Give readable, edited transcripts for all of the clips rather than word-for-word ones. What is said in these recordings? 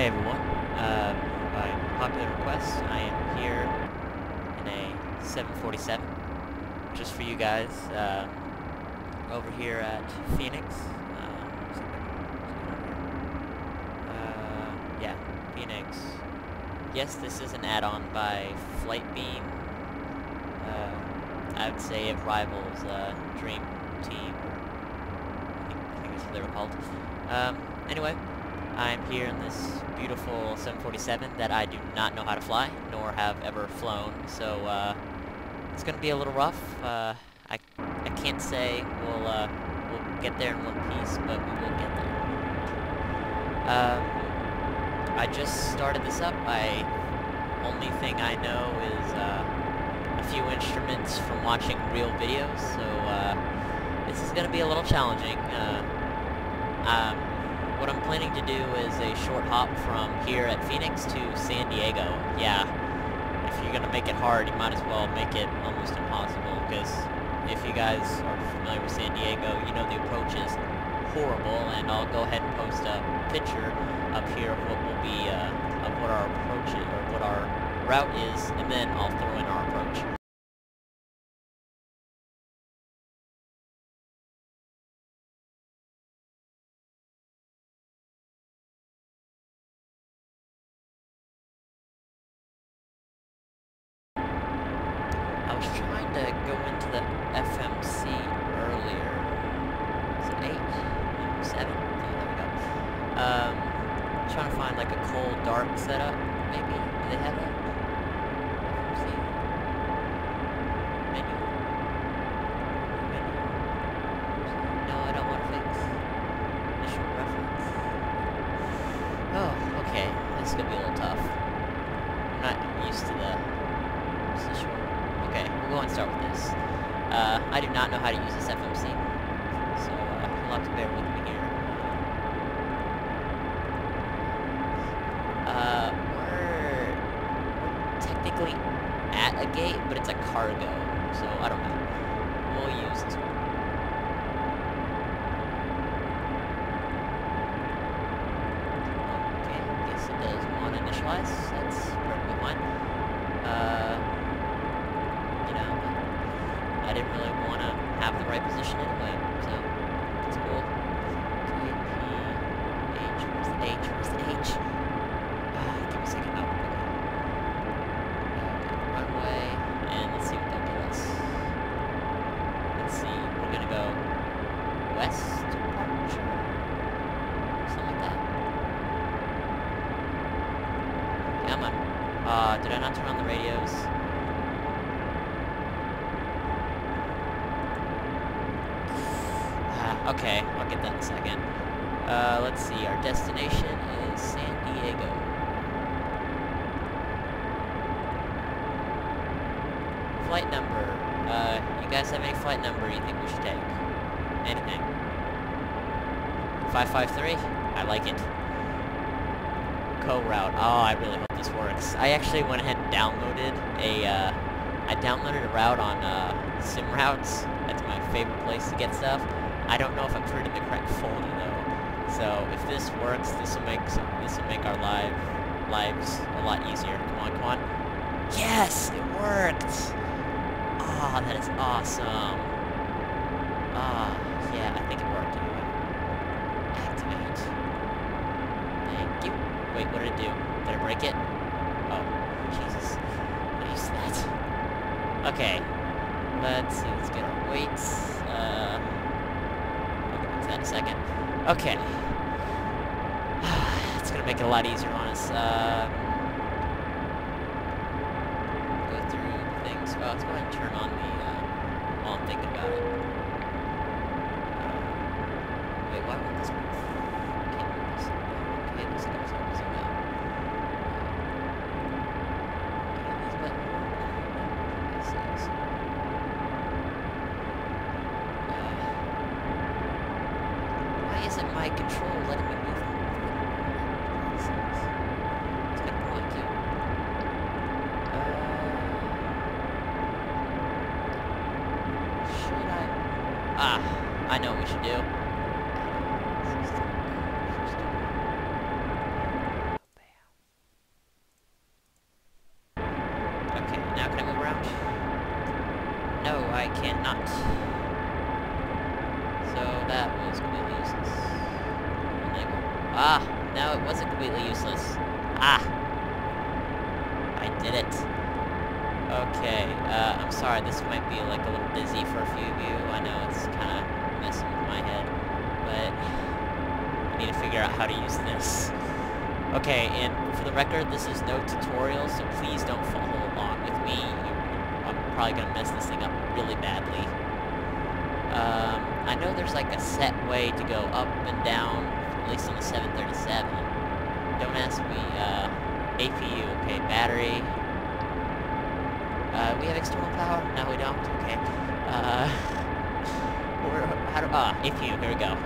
Hey everyone, by popular request, I am here in a 747, just for you guys, over here at Phoenix, yeah, Phoenix. Yes, this is an add-on by FlightBeam. I would say it rivals, Dream Team, I think that's what they were called. Anyway, I'm here in this beautiful 747 that I do not know how to fly, nor have ever flown, so it's going to be a little rough. I can't say we'll get there in one piece, but we will get there. I just started this up. Only thing I know is a few instruments from watching real videos, so this is going to be a little challenging. What I'm planning to do is a short hop from here at Phoenix to San Diego. Yeah, if you're going to make it hard, you might as well make it almost impossible, because if you guys are familiar with San Diego, you know the approach is horrible, and I'll go ahead and post a picture up here of what will be, of what our approach is, or what our route is, and then I'll throw in our approach. I was trying to go into the FMC earlier. Is it 8? No, 7? Oh, there we go. Trying to find like a cold, dark setup, maybe? Do they have that? FMC? Menu? No, I don't want to fix. Initial reference. Oh, okay. This is going to be a little tough. I'm not used to the position. Okay, we'll go and start with this. I do not know how to use this FMC, so you'll have to bear with me here. We're technically at a gate, but it's a cargo, so I don't know. We'll use this one. Okay, I guess it does want to initialize. That's perfectly fine. I didn't really want to have the right position anyway, so it's cool. T-A-P-H, where's the H, where's the H? Give me a second, oh, okay. Runway, and let's see what they'll give us. Let's see, we're gonna go west, departure, something like that. Come on. Did I not turn on the radios? Okay, I'll get that in a second. Let's see, our destination is San Diego. Flight number. You guys have any flight number you think we should take? Anything. 553? I like it. Co-route. Oh, I really hope this works. I actually went ahead and downloaded a, I downloaded a route on, SimRoutes. That's my favorite place to get stuff. I don't know if I'm putting in the correct folder though, so if this works, this will make our lives a lot easier. Come on, come on. Yes, it worked. Ah, oh, that is awesome. Ah, oh, yeah, I think it worked anyway. Activate. Thank you. Wait, what did it do? Did I break it? Oh, Jesus. What is that? Okay. Let's see. Let's get our weights. That in a second. Okay. It's gonna make it a lot easier on us. Go through the things. Well, let's go ahead and turn on the, while I'm thinking about it. Wait, why won't this move? Can't move this. Okay, this goes up, this goes up. My control letting me move. It's kind of cool, too. Should I? Ah, I know what we should do. No, I cannot. So that was completely useless. Ah, now it wasn't completely useless. Ah! I did it. Okay, I'm sorry, this might be like a little busy for a few of you. I know it's kind of messing with my head, but I need to figure out how to use this. Okay, and for the record, this is no tutorial, so please don't follow along with me. I'm probably gonna mess this thing up really badly. I know there's like a set way to go up and down, at least on the 737. Don't ask me, APU, okay, battery. We have external power? No, we don't, okay. APU, here we go.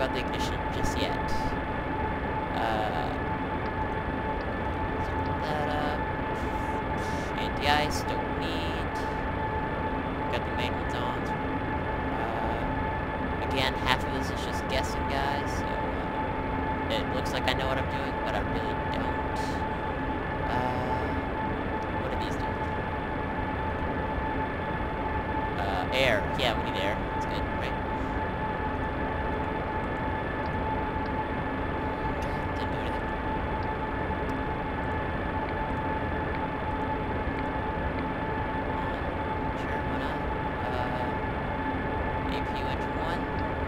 About the ignition just yet. Set that up. Anti-ice, don't need. Got the main ones on. Again, half of this is just guessing, guys, so it looks like I know what I'm doing, but I really don't. What are these doing? Air. Yeah, we need air. That's good, right?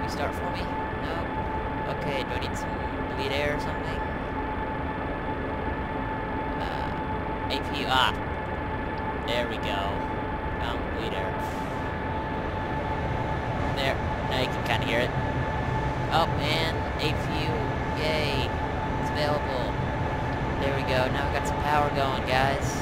Start for me? No. Okay, do I need some bleed air or something? APU, there we go. Found bleed air. There. Now you can kinda hear it. Oh, and APU, yay! It's available. There we go, now we got some power going, guys.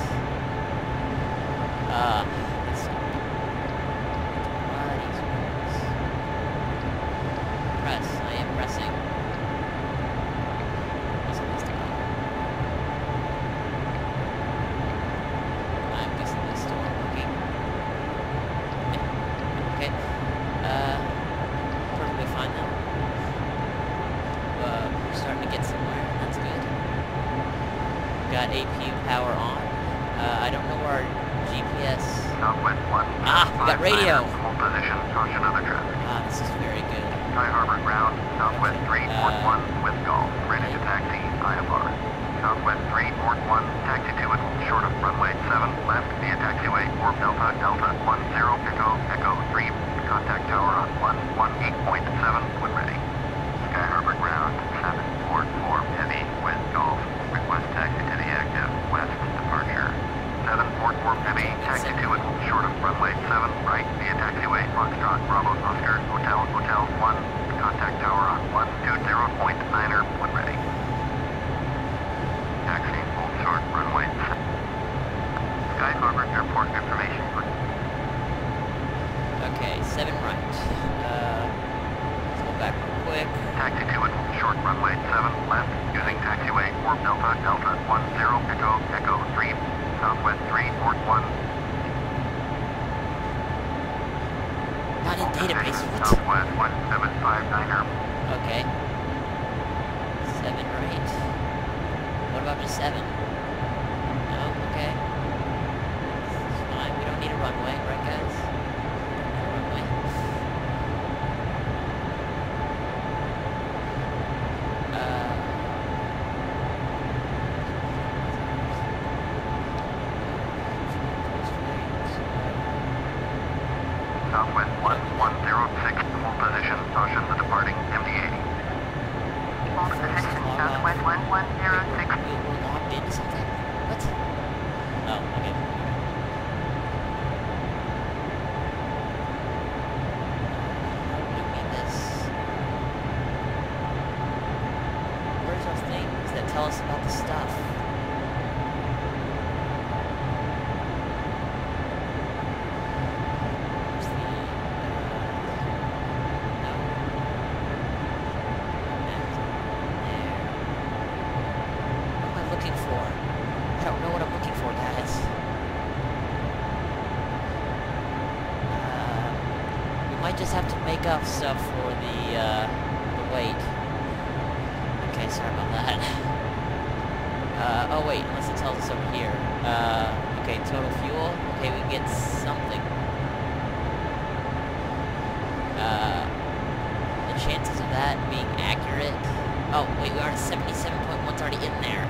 Got APU power on. I don't know where our GPS... Southwest 1. We got radio! This is very good. Sky Harbor ground, Southwest 3, Port 1, with golf. Ready to taxi, IFR. Southwest 3, Port 1, taxi 2, and short of runway 7, left via taxiway, Orb Delta, Delta 10, Pico, Echo 3, contact tower on 118.7, when ready. Sky Harbor ground, 7, Port 4, heavy, with golf. Request taxi to the active, west departure. 744 Pebby, taxi 2 and short of runway 7, right via taxiway, Foxtrot, Bravo, Oscar, Hotel, Hotel 1, contact tower on 120.9er, when ready. Taxi, hold short, runway 7. Sky Harbor Airport information. Okay, 7 right. Let's go back real quick. Taxi 2 and short runway 7, left, using taxiway, Orb Delta, Delta 10, Echo, Echo 3, Southwest 3, Port 1. Not in database, what? Southwest 1759er. Okay. 7 right. What about just 7? No, okay. It's fine, we don't need a runway, right guys? No runway. Southwest 1106, hold position, caution the departing MD-80. Hold position, Southwest 1106. We're locked into something? What? Oh, okay. I don't need this. Where's those things that tell us about the stuff? I don't know what I'm looking for, guys. We might just have to make up stuff for the wait. Okay, sorry about that. Oh wait, unless it tells us over here. Okay, total fuel. Okay, we get something. The chances of that being accurate... Oh, wait, we are at 77.1's already in there.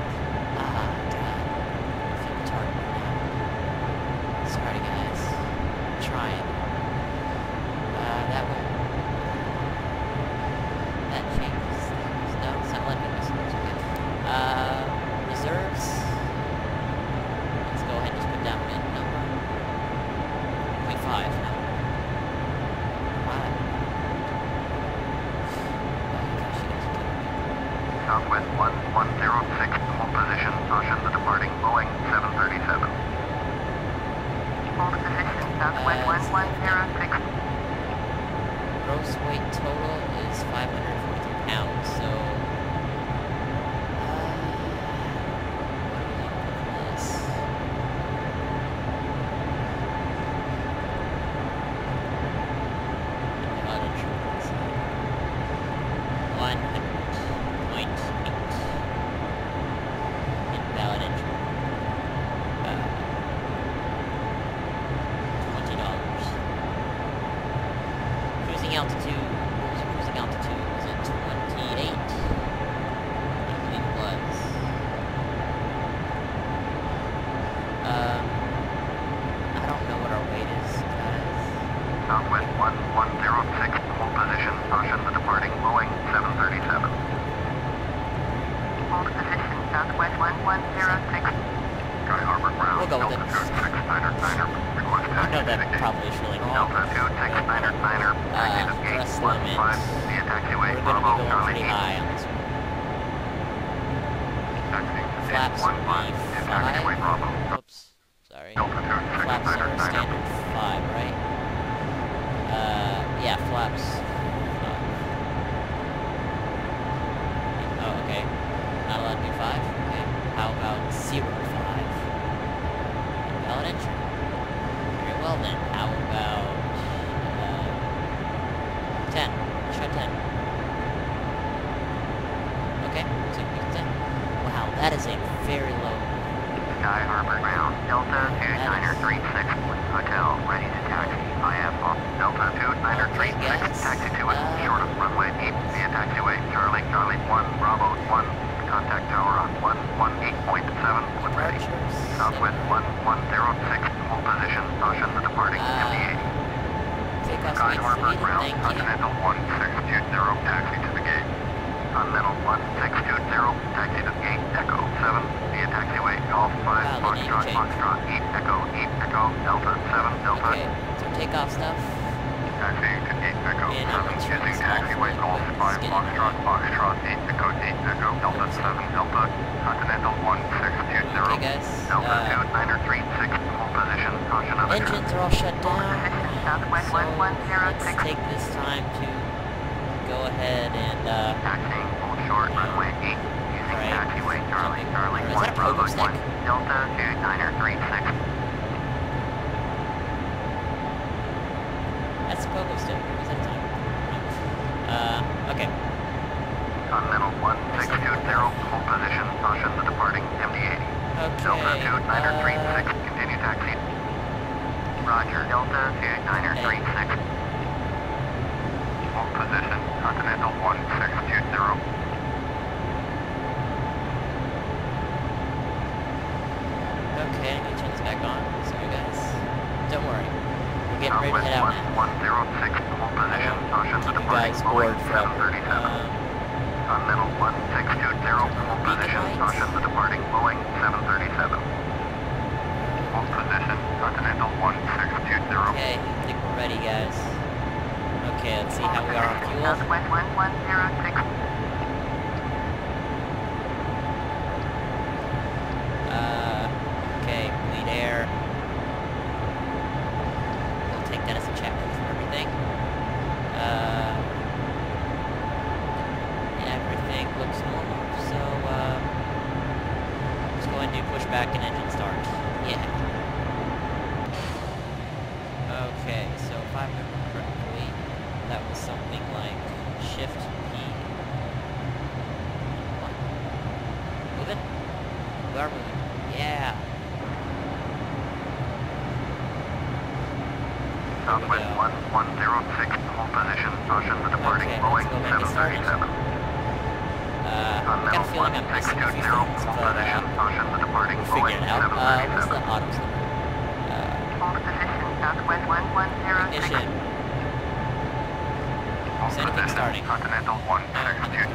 Southwest 1106, hold position, caution the departing Boeing 737. I've got a feeling I'm missing a few things, but we'll figure it out. What's the auto slip? Hold position, Southwest 1106. Ignition. Is anything starting? Continental 1620.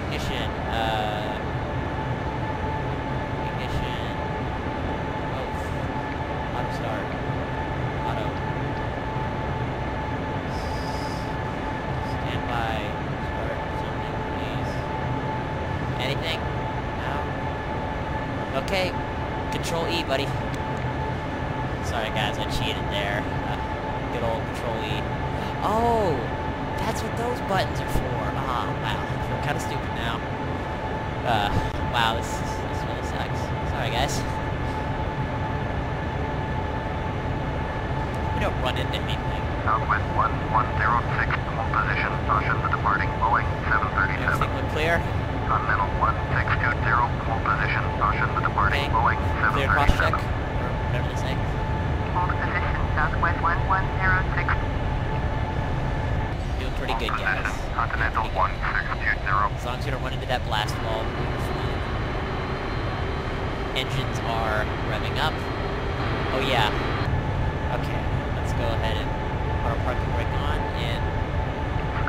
Ignition, okay, control E, buddy. Sorry guys, I cheated there. Good old control E. Oh, that's what those buttons are for. Ah, oh, wow, I feel kind of stupid now. Wow, this really sucks. Sorry guys. We don't run into anything. Southwest 1106, hold position, caution the departing Boeing 737. Everything went clear. Continental 1620, hold position, caution the departing Boeing 737. Clear cross check, whatever they say. Hold position, Southwest 1106. Doing pretty good, guys. Continental 1620. As long as you don't run into that blast wall, we're fine. Engines are revving up. Oh yeah. Okay, let's go ahead and put our parking brake on and...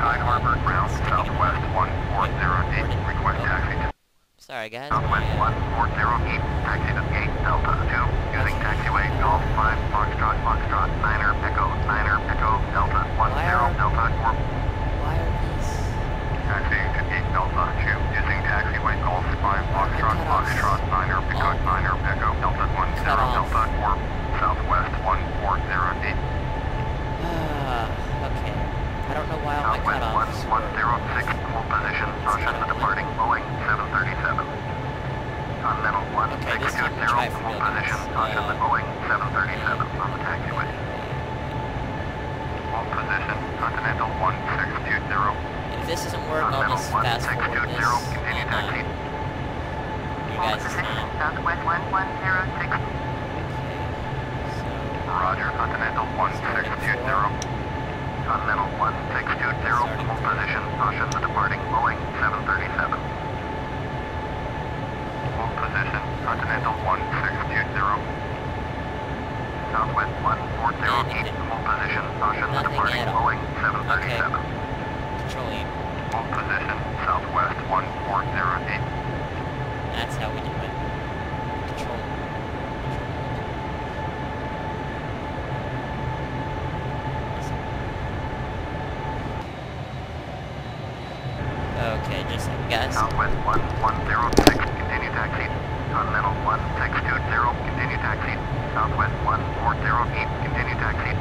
Sky Harbor ground, Southwest 1408. Sorry guys. Southwest 1408, taxi to gate Delta 2, using taxiway Golf 5, Foxtrot, Foxtrot, Niner, Echo, Delta 10, Delta 4. Why are these? Taxi to gate Delta 2, using taxiway Golf 5, Foxtrot, Foxtrot, Niner, Echo, Delta 10, Delta 4, Southwest 1408. Okay. I don't know why all my cutoffs. Southwest 1106, hold position, caution the departing Boeing 737. Continental 1620, hold position, caution the Boeing 737 on the taxiway. Hold position, Continental 1620. And if this doesn't work, I'll just fast forward this. Continue taxi. You guys understand. Southwest 1106. Roger, Continental 1620. Continental 1620, hold position, caution the departing Boeing 737. Hold position, Continental 1620. Southwest 1408, hold position, caution the departing Boeing 737. Okay. Control E. Hold position, Southwest 1408. That's how we do it. Control. Guys. Southwest 1106, continue taxi. Continental 1620, continue taxi. Southwest 1408, continue taxi.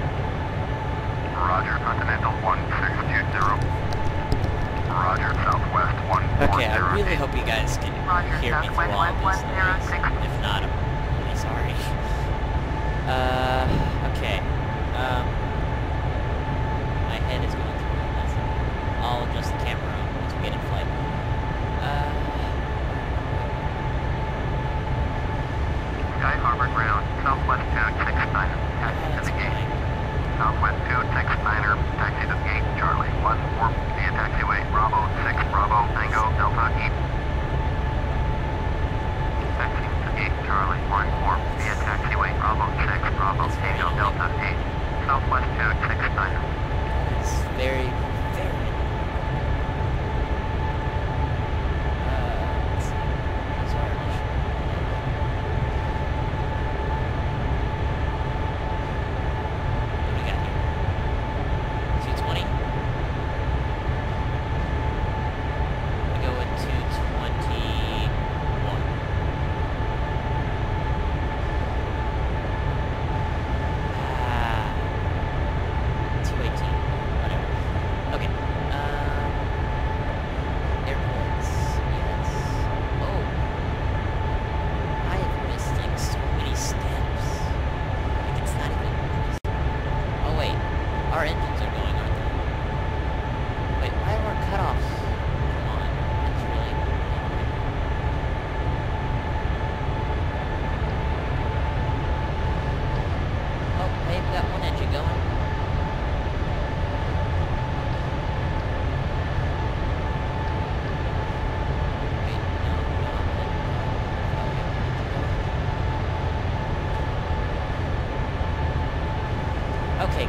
Roger, Continental 1620. Roger, Southwest 1408. Okay, I really hope you guys can hear me through all this noise. If not, I'm really sorry. Okay. My head is going through all this. I'll adjust the camera once we get in flight. Sky Harbor ground, Southwest 269er, taxi to the gate. Southwest 269er, taxi to the gate, Charlie 14, via taxiway, Bravo 6, Bravo, Tango, Delta 8. Taxi to gate, Charlie 14, via taxiway, Bravo 6, Bravo, Tango, Delta 8. Southwest 269er. It's very...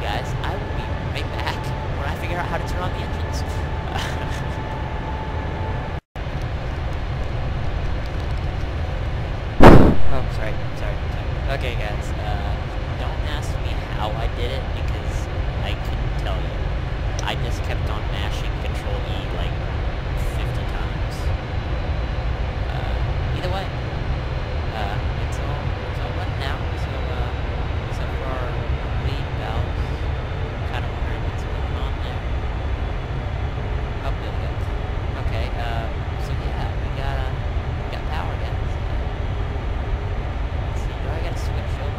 guys. I will be right back when I figure out how to turn on the engines. Oh, sorry. Okay, guys. Don't ask me how I did it because I couldn't tell you. I just kept on mashing Control E like 50 times. Either way, it's all done now. So except for our lead valves, kind of wondering what's going on there. Oh, good. Okay. So yeah, we got power, guys. Let's see. Do I gotta switch over?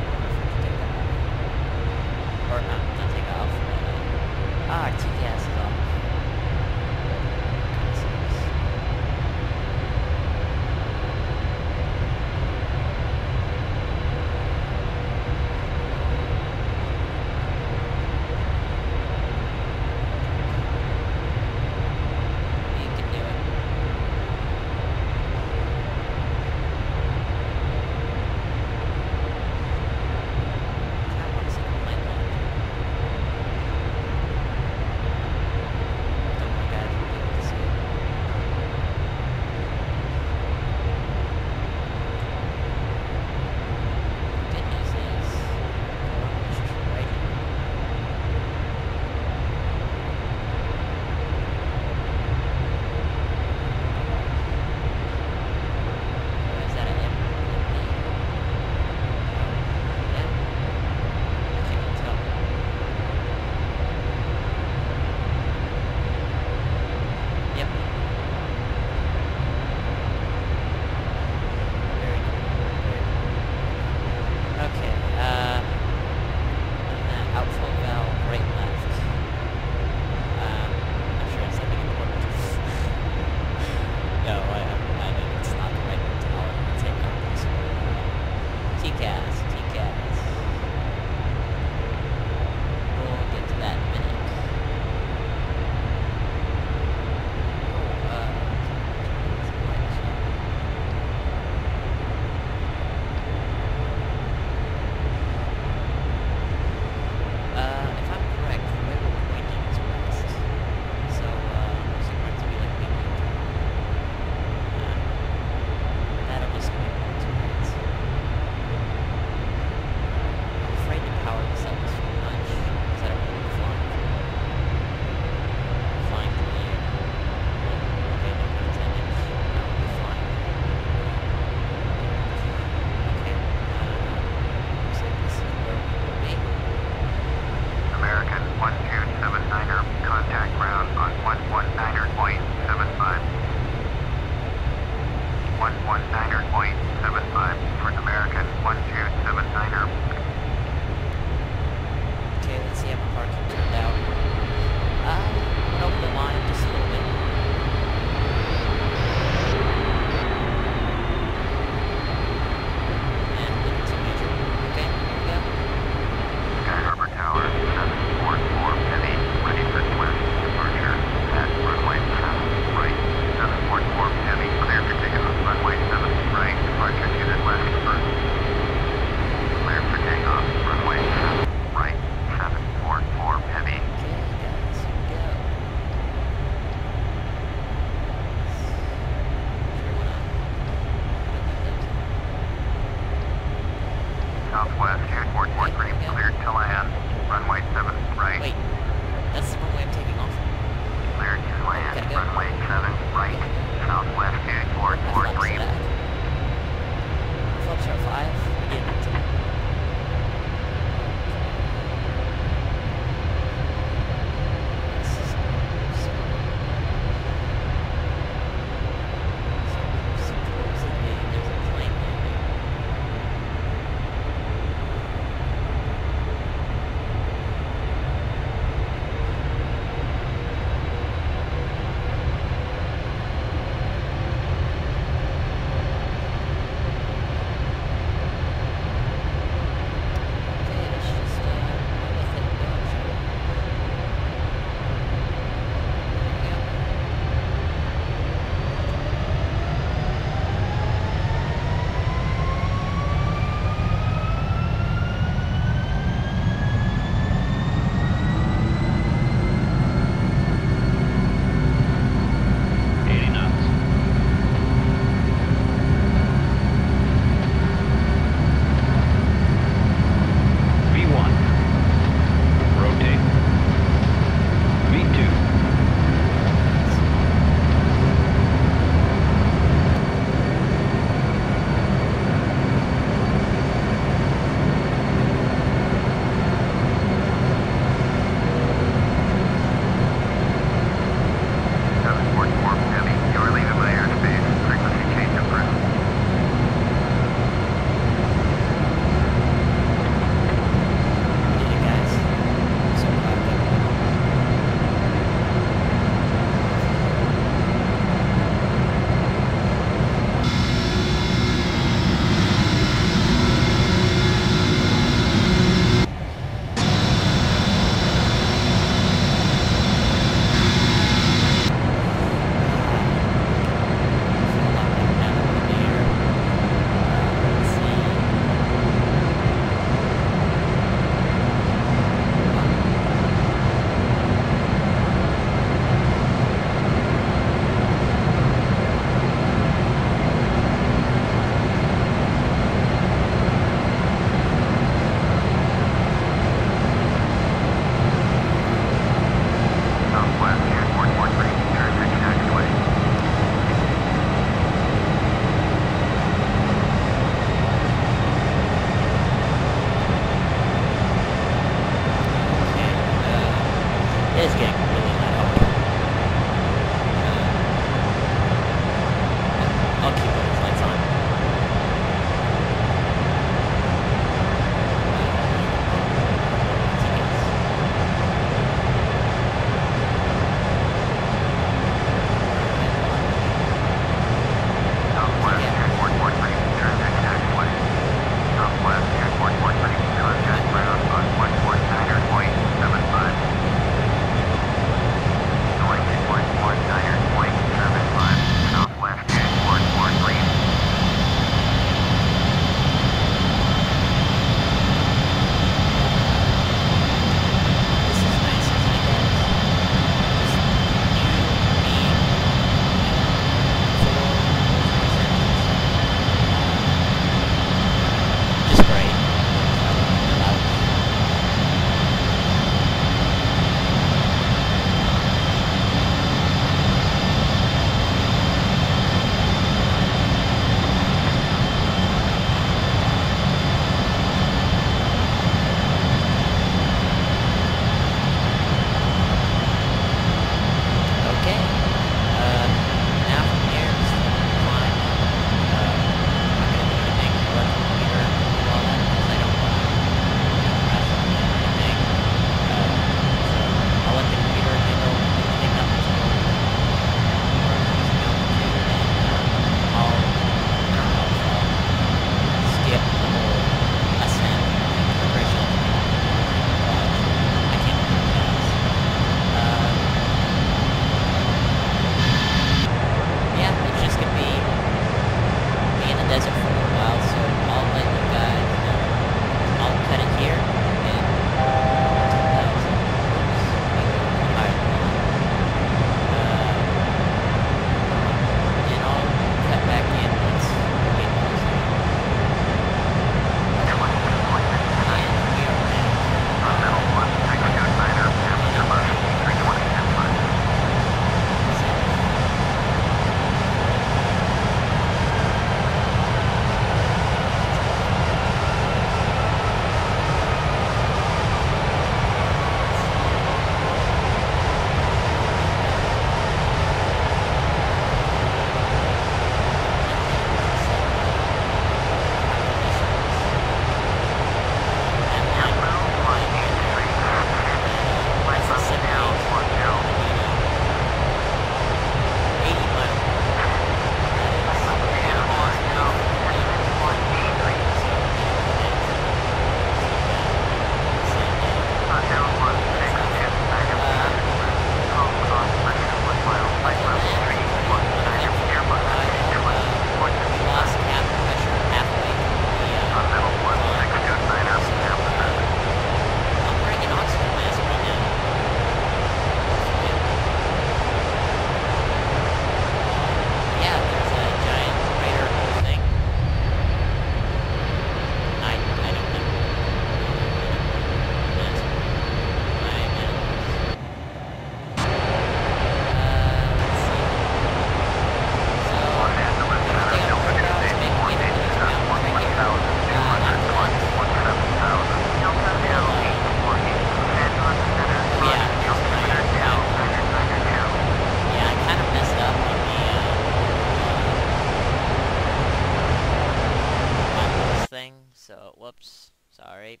Whoops, sorry.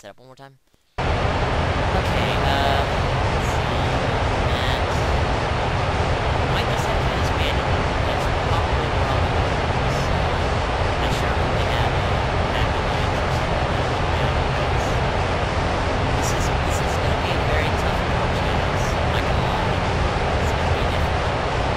Set up one more time. Okay, let's see. And I might just have to disband it. That's probably not sure what they have. This is going to be a very tough approach, guys. I'm not going to lie. It's going to be difficult.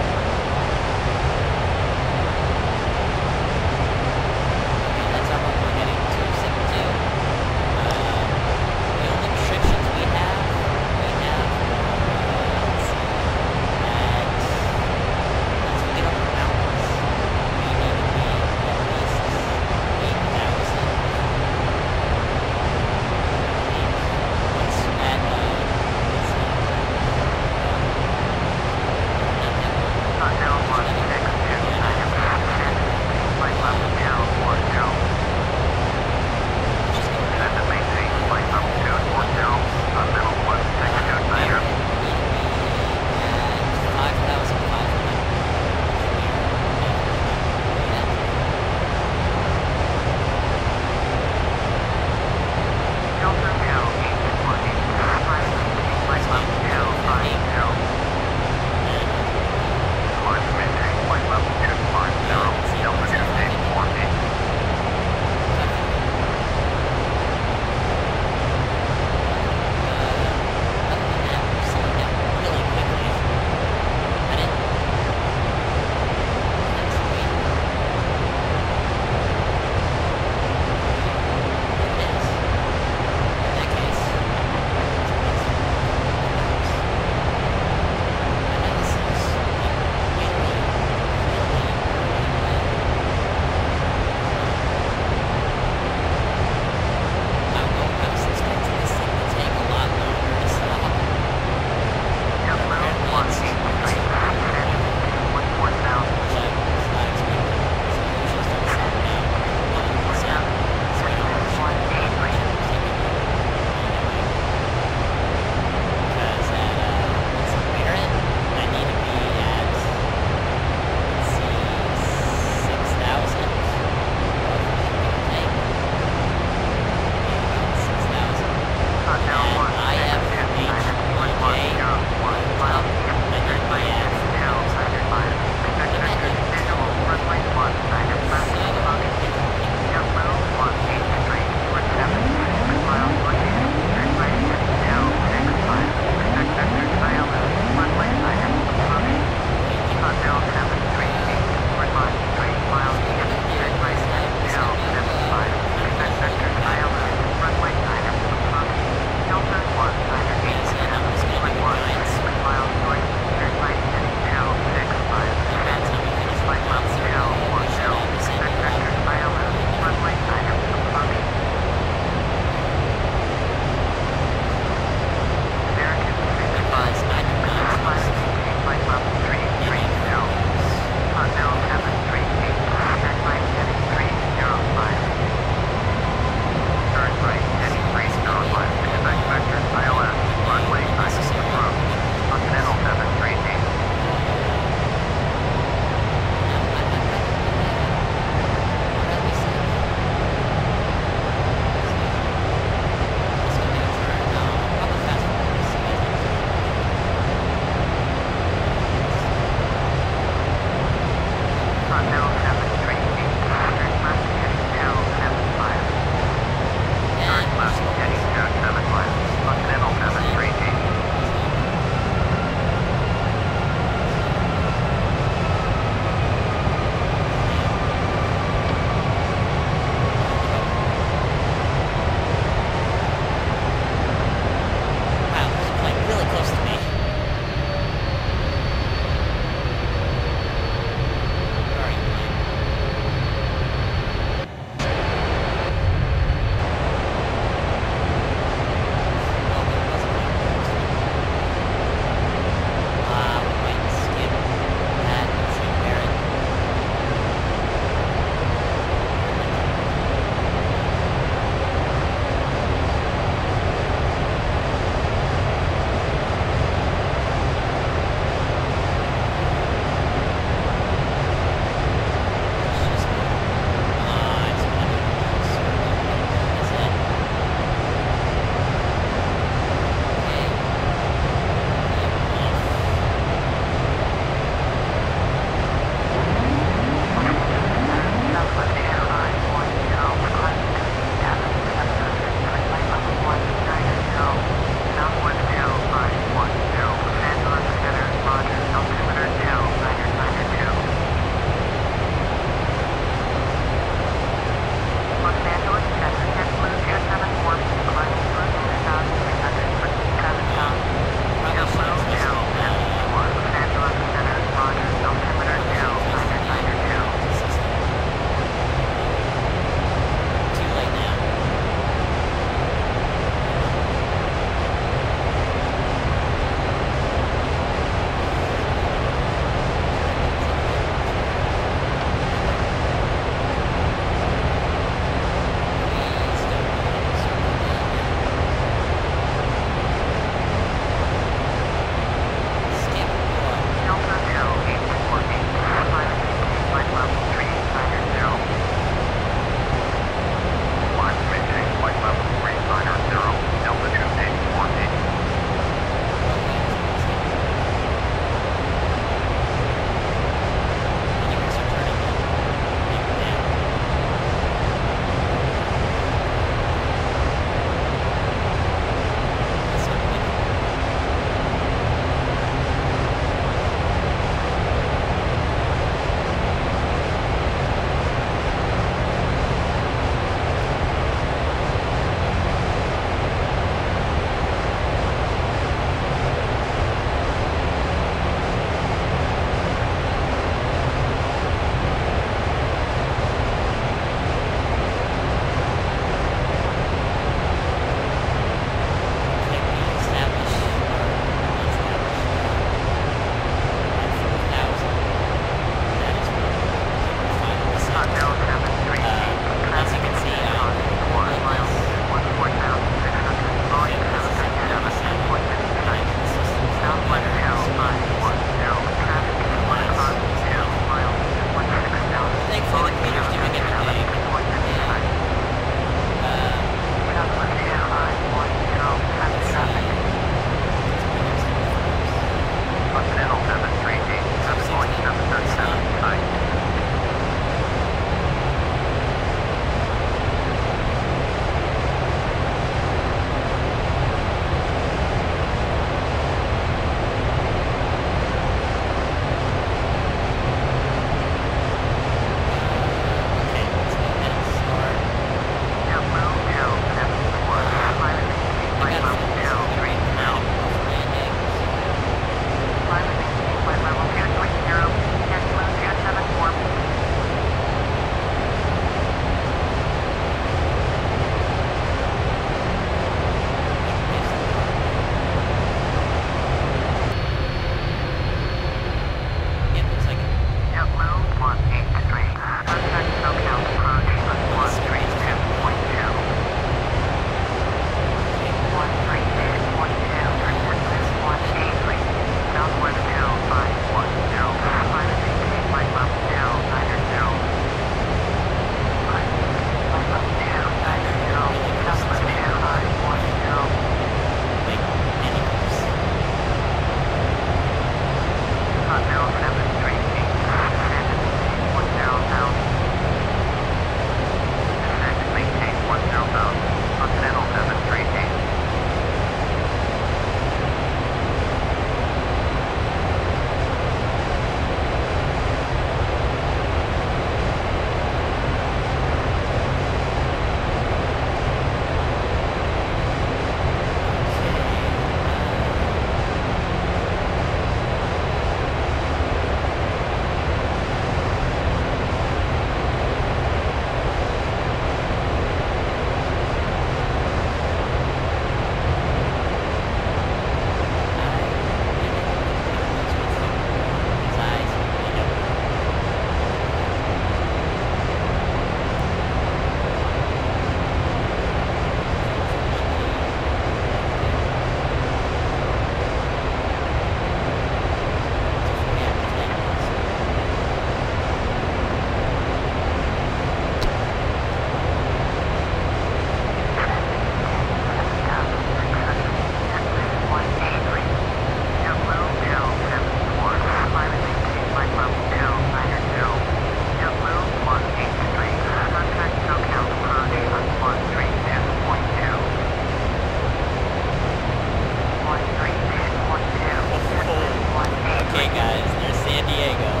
Okay guys, there's San Diego.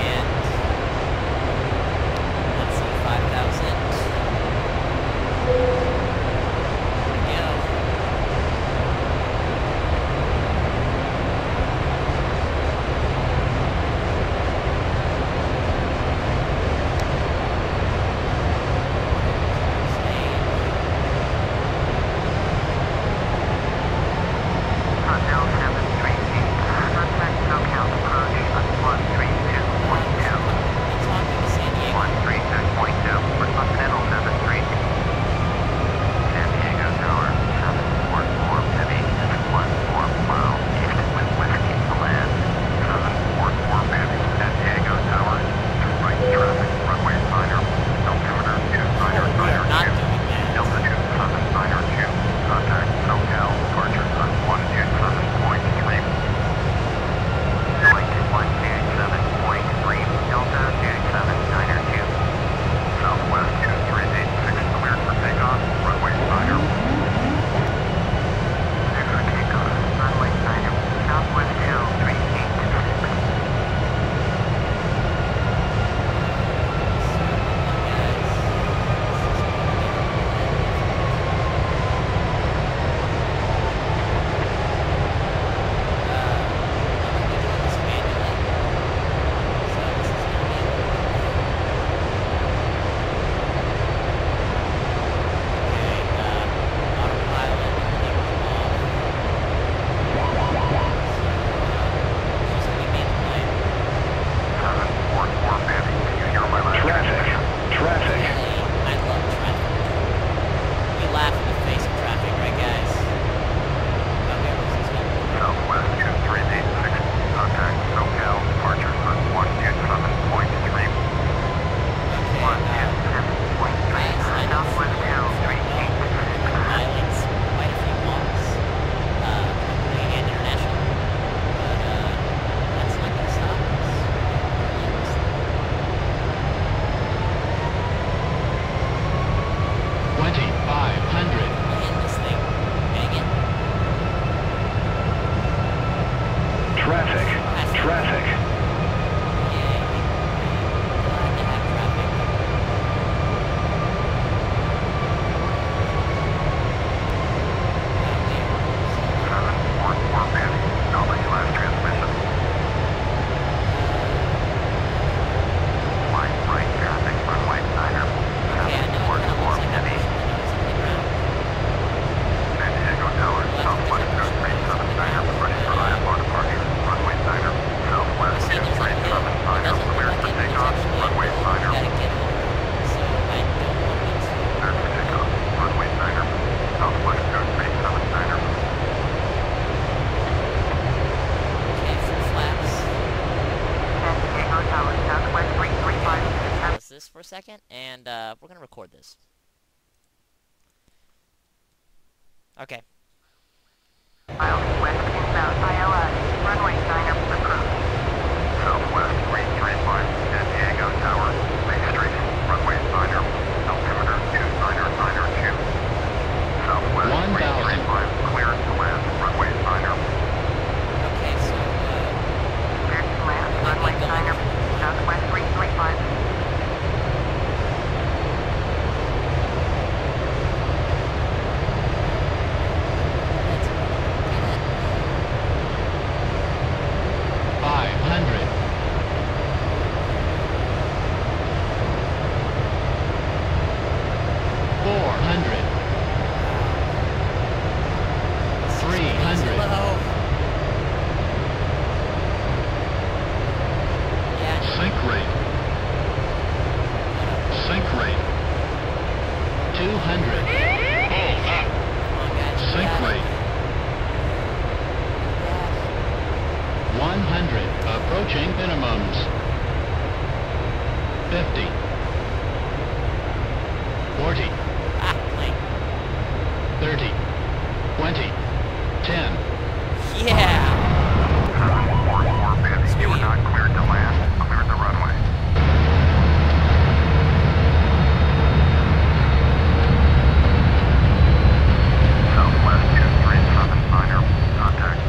And let's see, 5,000. For a second, and we're gonna record this. Okay. Contact.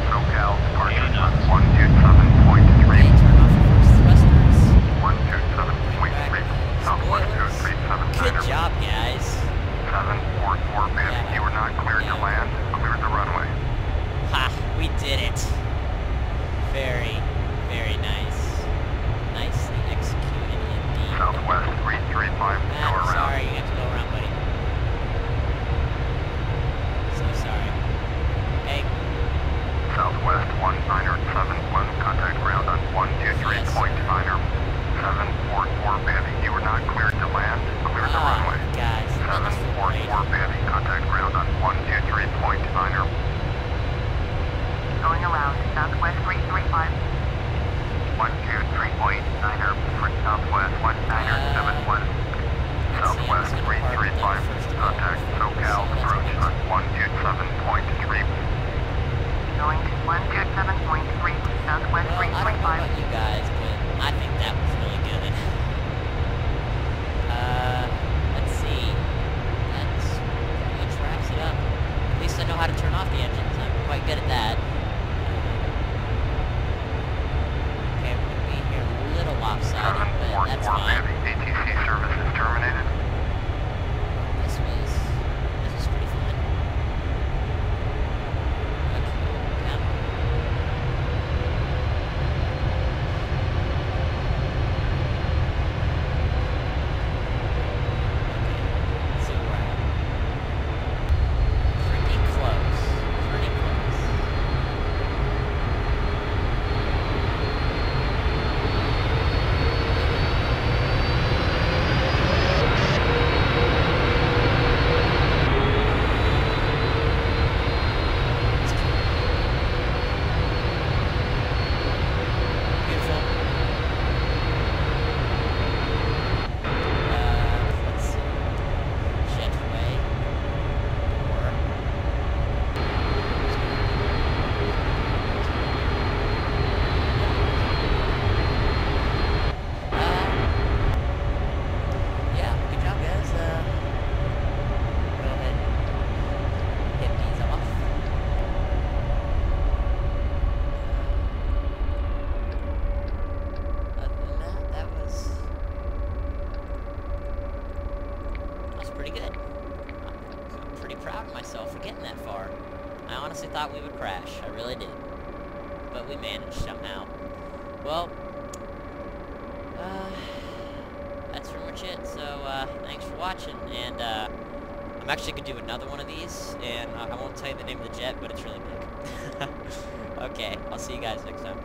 good at that. Okay, we're going to be here a little lopsided, but that's fine. ATC services terminated. This was pretty fun. Okay, down. Okay, so we're pretty close. I'm actually going to do another one of these, and I won't tell you the name of the jet, but it's really big. Okay, I'll see you guys next time.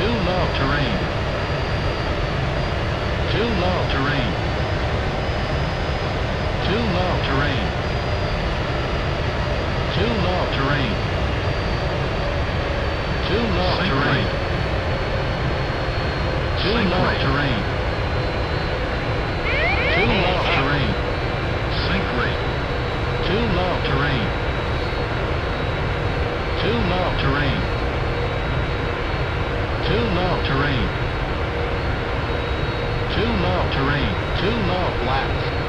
Too low terrain, too low flaps.